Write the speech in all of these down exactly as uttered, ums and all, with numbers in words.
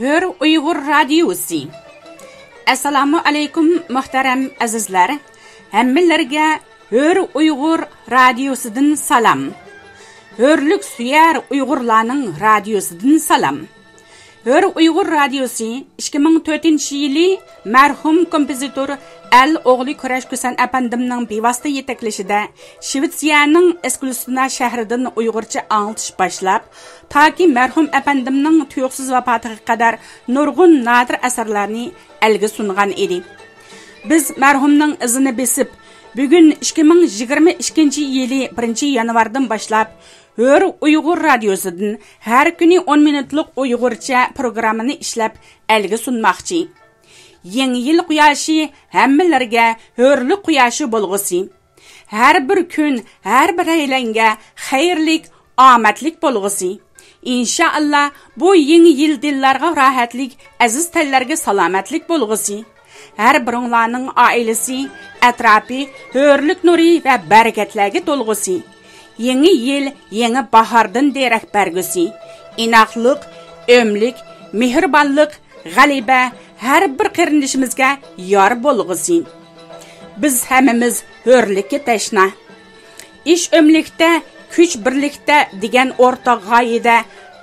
ھۆر ئۇيغۇر رادىئوسى. Assalamu alaykum muhtaram azizlar. Hammalarga ھۆر ئۇيغۇر رادىئوسىدىن salam. Hörlük suyar Uygurlarning radiosidan salam. ھۆر ئۇيغۇر رادىئوسى ikki ming to'rtinchi yili marhum kompozitor Al O'g'li Kurashku San apandimning bevosita yetaklashida Shvetsiyaning Eskilstuna shahridan Uyg'urcha anglatish boshlab, toki marhum apandimning tuyuqsiz vafotiga qadar nurg'un nodir asarlarni elga sungan edi. Biz marhumning izini besib, bugun ikki ming yigirma ikkinchi yili birinchi yanvardan boshlab ھۆر ئۇيغۇر رادىئوسىدىن ھەر كۈنى o'n minutluq ئۇيغۇرچە پروگرامىنى ئىشلەپ ئەلگە سۇنماقچى. Yeni yil quyoshi hammalarga ھۆرلۈك quyoshi bo'lg'usi. Har bir kun, har bir aylanga xayrlik, omadlik bo'lg'usi. Inshaalloh bu yangi yil dillarga rohatlik, aziz tillarga salomatlik bo'lg'usi. Har biringlarning oilasi, atrofi ھۆرلۈك nuri va barakatlarga to'lg'usi. Yeni yil, yeni bahardan derak bergüsi. İnaqlıq, ömlük, mehribonlik, g'alaba her bir qirindishimizga yor bo'lg'usi. Biz hammamiz hörlikka tashna. İş ömlükte, kuch birlikte degan o'rta g'oyada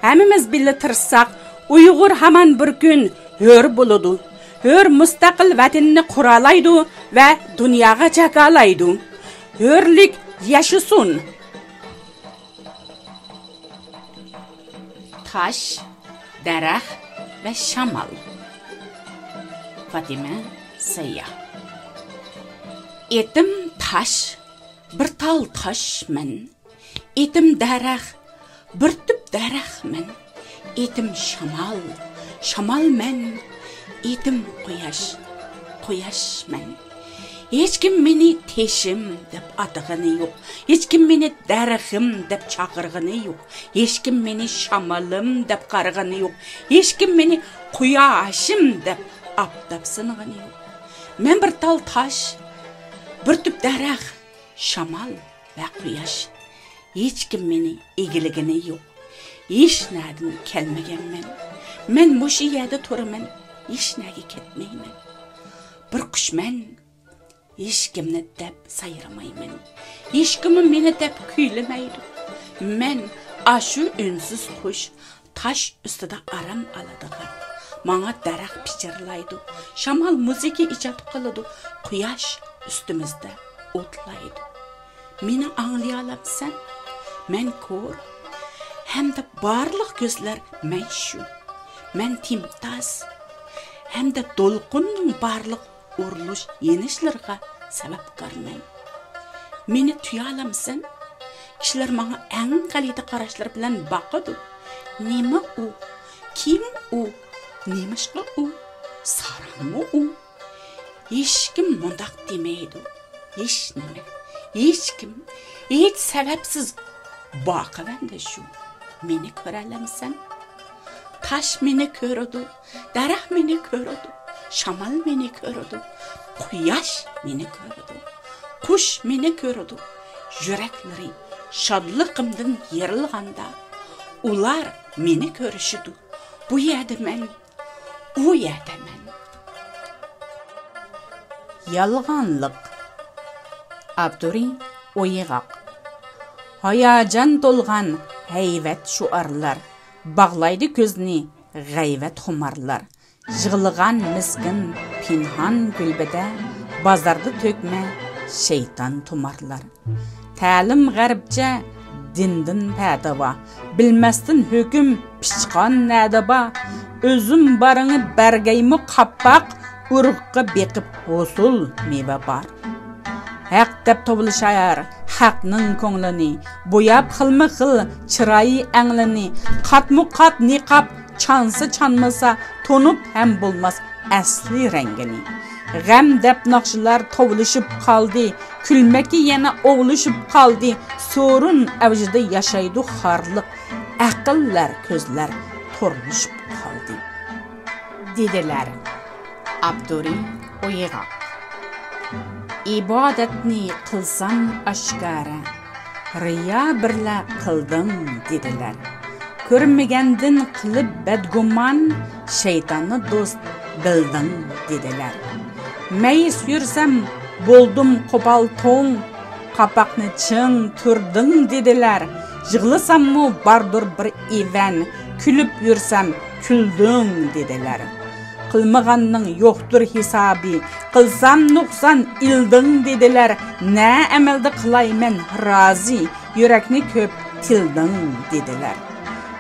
hammamiz birga tirsaq, Uyg'ur haman bir kun hör bo'ladi. Hör mustaqil vatanni quralaydi va dunyoga chaqalaydi. Hörlik yashasin. Taş, darak ve şamal. Fatime Sayya. Etim taş, bir tal taş men. Etim darak, bir tüp darak men. Etim şamal, şamal men. Etim quyaş, quyaş men. Hiç kim meni teşim deb atag'ini yo'q. Hiç kim meni darxim deb chaqirg'ini yo'q. Hiç kim meni shamolim deb qarg'ini yo'q. Hiç kim meni quyoshim deb aptab sinig'ini yo'q. Men bir tal tosh, bir tub daraxt, shamol va quyosh. Hiç kim meni egiligini yo'q. Hech nadan kelmaganman. Men mush yerda turaman, hech naga ketmayman. Bir qushman. Hiç kimni deb sayramayman. Hiç kimi meni deb kuylamaydi. Men aşı ünsiz xush, taş üstida aram aladigan. Mana daraxt pichirlaydi. Şamal musiqa ijod qiladi. Quyosh üstümizde otlaydi. Meni anglay olabsan? Men ko'r. Hamda barliq ko'zlar men shu. Men timtas. Hamda dolqinning barliq uruluş yenişlerine sebepkarmen. Meni tuyalamsan, kişiler bana en kalite karışlar bilen bakıdı. Nima o? Kim o? Nimişka o? Saran mı o? Hiç kim mundak demeydi. Hiç nime. Hiç kim. Hiç sebepsiz bakıvende şu. Meni körelemsen. Taş meni körüdü. Darak meni körüdü. Şamal meni körüdü, quyosh meni körüdü, qush meni körüdü. Yürekleri şadlıqımdan yerilganda, ular meni körüşüdü. Bu yerda men, u yerda men. Yalğanlıq. Avtori O'yiğaq. Hayacan dolğan hayvat şuarlar, bağlaydı ko'zni g'ayvat xumarlar. Yığılğan miskin pinhan gülbede, bazarda tökme şeytan tumarlar. Ta'lim g'arbcha dindin padava, bilmasdan hukm pishqon nadaba. O'zim barini bergaymi qappaq, urug'qa beqib hosul meva bar. Haq deb to'vilishar, haqning ko'nglini, bo'yab xilma-xil chiroyi anglini, qatmu-qat niqab çansı çanmasa tonup hem bulmaz asli rengini. G'am deb naqshlar tovlishib qaldi, kulmaki yana o'g'lishib qaldi. Sorun avjida yashaydi xorliq, aqllar ko'zlar tornishib qaldi. Dedilar Abduri O'yiğaq. Ibodatni qilsam ashkara, riya birla qildim dedilar. Körmegenden kılıp bedgumman, şeytanı dost bildin dediler. Meis yürsem boldum kopal ton, kapakını çın turdun dediler. Jığlısam mı bardur bir even, külüp yürsem küldün dediler. Kılmağanın yoktur hisabi, kılsam nuksan ildin dediler. Ne emelde kılaymen razi, yürekni köp tildin dediler.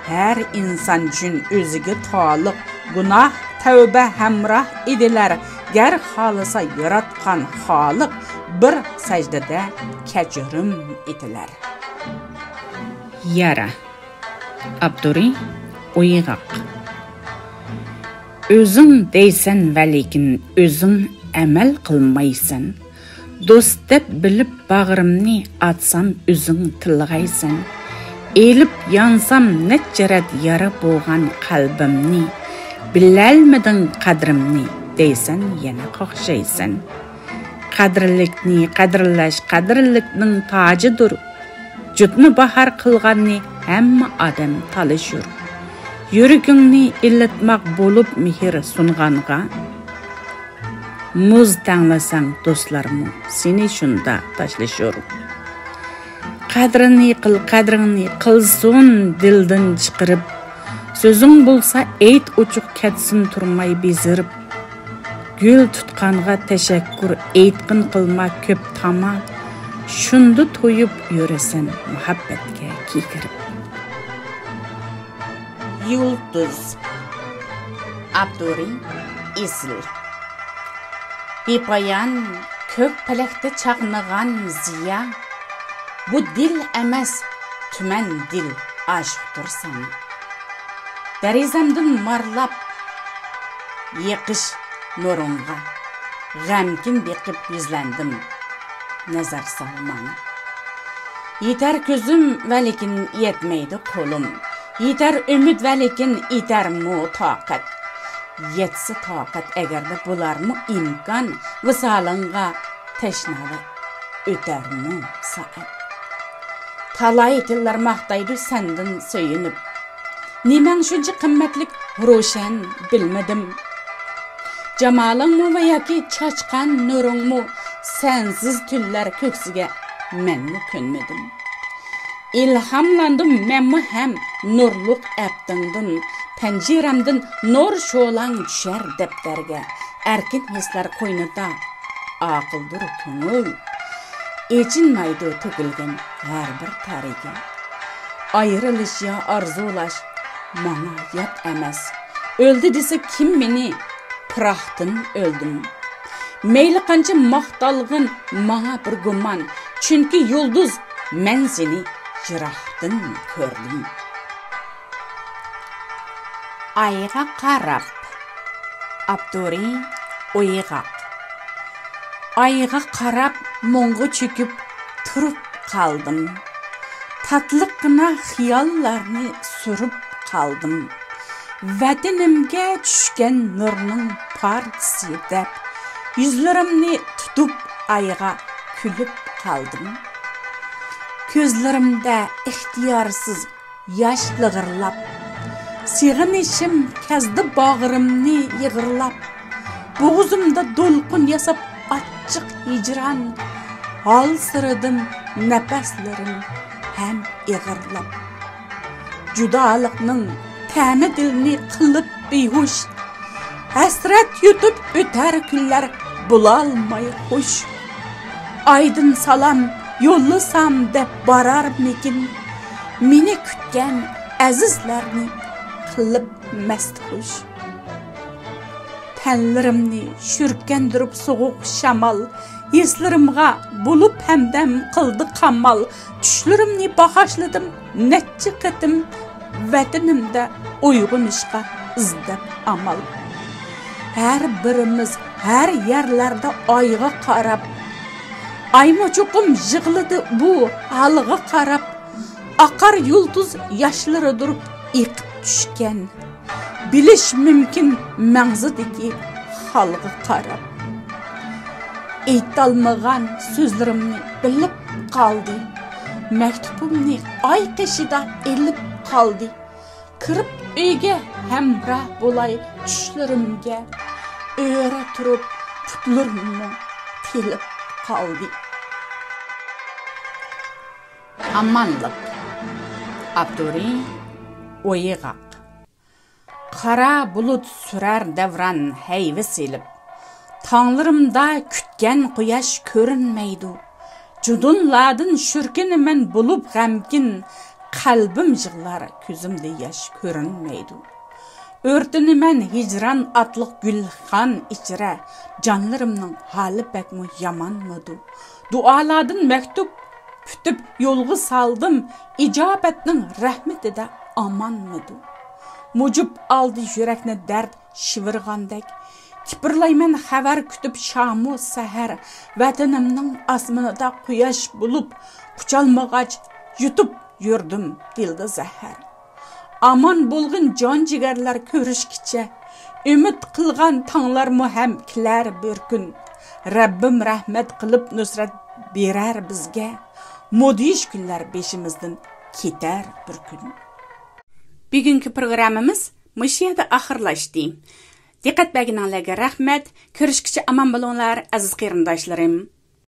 Her insan üçün özüge taalıq, günah, tövbe hemrah ediler. Ger halısa yaratkan halık, bir secdede keçürüm ediler. Yara Abduri Uyğaq Özün deysen velikin, özün emel kılmaysan. Dost dep bilip bağırımni atsam, özün tılgaysan. Elip yansam netçeret yara boğan kalbimni, bilelmedin kadrimni, deysen yana kokşaysan. Kadrlikni kadrlaş kadrliknin tacıdır. Cütni bahar kılganni hemme adam talışır. Yürükünni illetmak bolup mihir sunğanğa. Muz tanlasan dostlarımı seni şunda taşlaşır. Kadrini qil, kadrini qilsun dilden çıqırıp. Sözün bulsa eyt uçuk ketsin turmay bezirip. Gül tutqanğa teşekkür eytqin qılma köp tama. Şundu toyup yüresen muhabbetke kikirip. Yıldız Abduri Isil Bipayan kök pelekte çağnıgan ziya. Bu dil emes tümen dil aşıktır sana. Derizemden marlap yıkış norunga. Gemkin bekip yüzlendim nazar salmana. Yeter közüm velikin yetmeydi kolum. Yeter ümit velikin yeter mu taqat. Yetse taqat eğer de bular mı imkan. Vısalınga teşnalı öter mu saat. Talay tillar maqtaydı senden söyünüp. Nimen şunca kımmetlik roşen bilmedim. Cemalın mu veya ki çaçkan nurun mu sensiz tüller köksüge men mi könmedim. İlhamlandım men mi hem nurluk eptindin. Penceremdin nur şolan düşer depterge. Erkin hisler koynada akıldır könül. Ecinmaydı tügülgün her bir tarige. Ayrılış ya arzulaş, mana yat emez. Öldü dese kim meni, pırahtın öldüm. Meyli kanca mahtalgın, mana bir guman. Çünkü yıldız, men seni cırahtın gördüm. Ayğa qarab Abduri Uyğaq Ayğa qarab moğu çöküp turup kaldım. Tatlıqına xiyallarını sürüp kaldım. Vətinimge düşkən nurunun partisi dep. Yüzlerimni tutup ayğa külüp kaldım. Közlerimde ihtiyarsız yaşlığırlap. Sığınışım kezdi bağırımni yığırlap. Boğuzumda dolqun yasap açıq hicran. Hal sırdım nefeslerim hem iğirlap. Cudalıqnın təmi dilini qılıp beyhuş. Həsrət yutup ötər küller bulalmay hoş. Aydın salam yollusam dep bararmikin. Mini kütkən əzizlərini qılıp məst hoş. Tənlərimni şürkəndirib soğuq şamal. Hislerimga bulup hemdem kıldı kamal. Düşlerimni bağışladım netçe ketim. Vətinimdə uyğun işqa izdep amal. Her birimiz her yerlerde ayğa qarab. Aymaçuqum jığlıdı bu halğa qarab. Akar yulduz yaşlarıdır iqip düşkən. Biliş mümkün məğzidiki halğa qarab. Eytalmağan sözlerimni bilip kaldı. Mektubumni ay kışıda elip kaldı. Kırıp üyge hemrah bulay düşlerimge, öğre turup tutlarımı telip kaldı. Amanlık Abduri Oyğaq Kara bulut sürer devran heyvi silip, Tanlarımda kütgen kuyaş körünmeydi. Cudunladın şürkini men bulup gemkin, Kalbim jığlar küzümde yaş körünmeydi. Örtünü men hicran atlık gülhan içre, Canlarımın hali pek mi yamanmadı. Dualadın mektup pütüp yolgu saldım, İcabetnin rahmeti de amanmadı. Mucub aldı yürekni dert şivirgandek, Tipirlaymen haber kütüp şamu seher, Vatanımnın asmanıda kuyaş bulup, Kucalmağaç yutup yurdum dildi zehir. Aman bulgun can cigerler körüşkiçe, Ümit kılgan tanlar muhem kiler bir gün, Rabbim rahmet kılıp nusret birer bizge, Mudiş günler beşimizden keter bir gün. Bugünkü programımız müşiyada ahırlaştı. Dikkat bəginanlarga rahmet, körüşkiçe aman bulunlar, aziz qeyrindaşlarım.